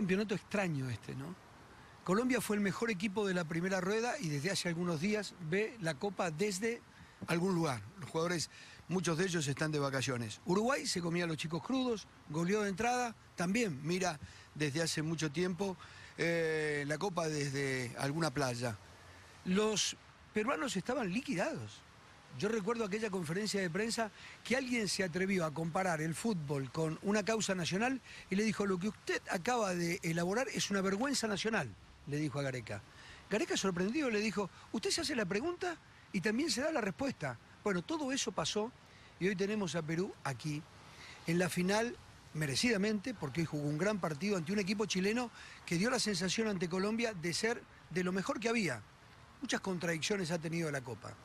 campeonato extraño este, ¿no? Colombia fue el mejor equipo de la primera rueda y desde hace algunos días ve la Copa desde algún lugar. Los jugadores, muchos de ellos están de vacaciones. Uruguay se comía a los chicos crudos, goleó de entrada, también mira desde hace mucho tiempo la Copa desde alguna playa. Los peruanos estaban liquidados. Yo recuerdo aquella conferencia de prensa que alguien se atrevió a comparar el fútbol con una causa nacional y le dijo, lo que usted acaba de elaborar es una vergüenza nacional, le dijo a Gareca. Gareca, sorprendido, le dijo, usted se hace la pregunta y también se da la respuesta. Bueno, todo eso pasó y hoy tenemos a Perú aquí, en la final, merecidamente, porque hoy jugó un gran partido ante un equipo chileno que dio la sensación ante Colombia de ser de lo mejor que había. Muchas contradicciones ha tenido la Copa.